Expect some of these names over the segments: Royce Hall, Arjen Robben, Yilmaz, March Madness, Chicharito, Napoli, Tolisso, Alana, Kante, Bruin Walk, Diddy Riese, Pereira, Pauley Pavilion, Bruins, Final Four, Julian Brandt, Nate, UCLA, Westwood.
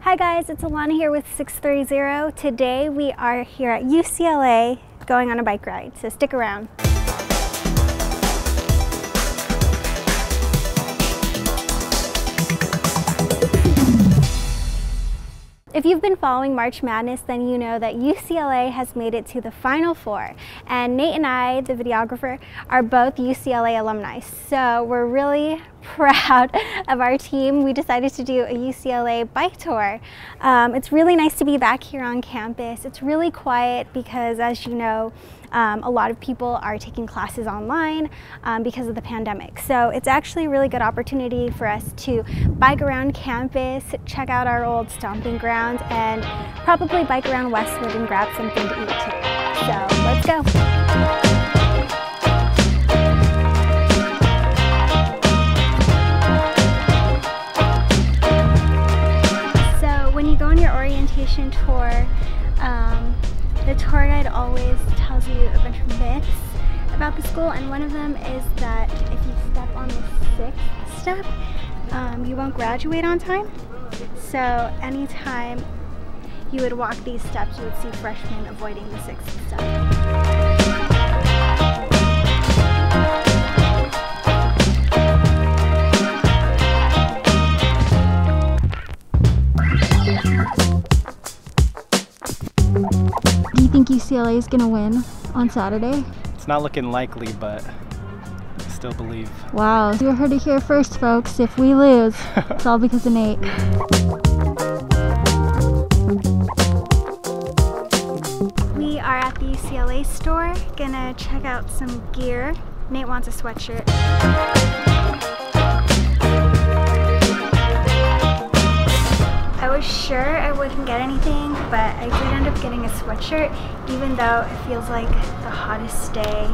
Hi guys, it's Alana here with 630. Today we are here at UCLA going on a bike ride, so stick around. If you've been following March Madness, then you know that UCLA has made it to the Final Four. And Nate and I, the videographer, are both UCLA alumni. So we're really proud of our team. We decided to do a UCLA bike tour. It's really nice to be back here on campus. It's really quiet because, as you know, a lot of people are taking classes online because of the pandemic. So it's actually a really good opportunity for us to bike around campus, check out our old stomping grounds, and probably bike around Westwood and grab something to eat too. So let's go. Tour. The tour guide always tells you a bunch of myths about the school, and one of them is that if you step on the sixth step, you won't graduate on time. So anytime you would walk these steps, you would see freshmen avoiding the sixth step. UCLA is gonna win on Saturday. It's not looking likely, but I still believe. Wow, you heard it here first, folks. If we lose, it's all because of Nate. We are at the UCLA store, gonna check out some gear. Nate wants a sweatshirt. I was sure I wouldn't get anything, but I did end up getting a sweatshirt, even though it feels like the hottest day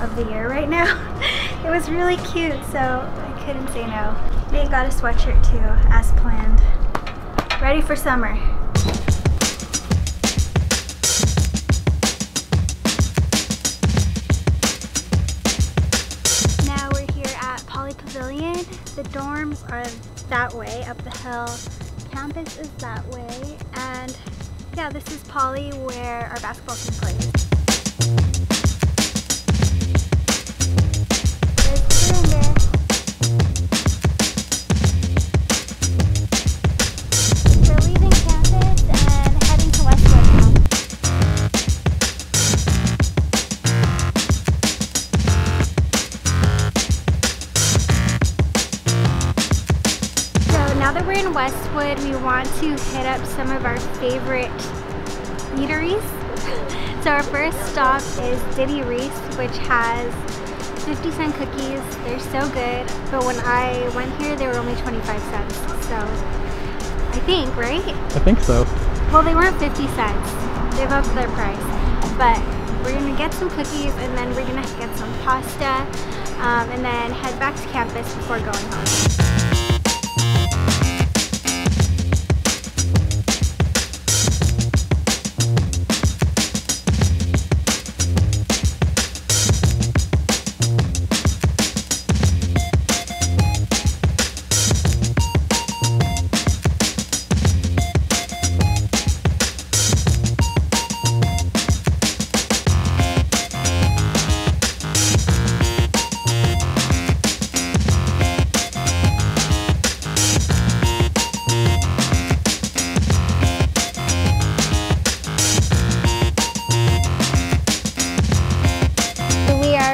of the year right now. It was really cute, so I couldn't say no. They got a sweatshirt too, as planned. Ready for summer. Now we're here at Pauley Pavilion. The dorms are that way, up the hill. Campus is that way, and yeah, this is Pauley where our basketball team plays. There's two in there. We're leaving campus and heading to Westwood. So now that we're in Westwood, we want to hit up some of our favorite eateries. So our first stop is Diddy Riese, which has 50-cent cookies. They're so good, but when I went here, they were only 25 cents. So I think, right? I think so. Well, they weren't 50 cents. They've upped their price. But we're gonna get some cookies, and then we're gonna get some pasta, and then head back to campus before going home.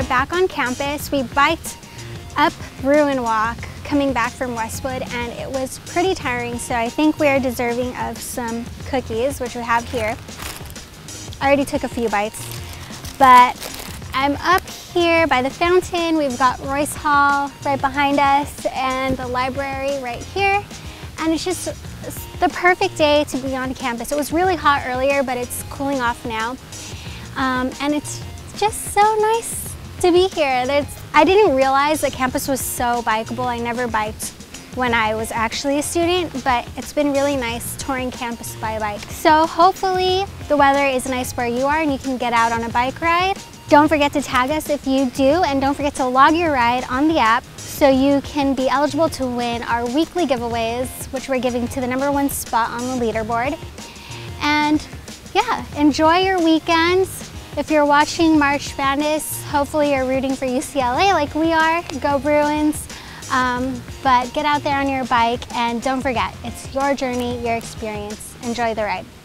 Back on campus, we biked up Bruin Walk coming back from Westwood, and it was pretty tiring, so I think we are deserving of some cookies, which we have here. I already took a few bites, but I'm up here by the fountain. We've got Royce Hall right behind us and the library right here, and it's just the perfect day to be on campus. It was really hot earlier, but it's cooling off now, and it's just so nice to be here. I didn't realize that campus was so bikeable. I never biked when I was actually a student, but it's been really nice touring campus by bike. So hopefully the weather is nice where you are and you can get out on a bike ride. Don't forget to tag us if you do, and don't forget to log your ride on the app so you can be eligible to win our weekly giveaways, which we're giving to the #1 spot on the leaderboard. And yeah, enjoy your weekends. If you're watching March Madness, hopefully you're rooting for UCLA like we are. Go Bruins. But get out there on your bike, and don't forget, it's your journey, your experience. Enjoy the ride.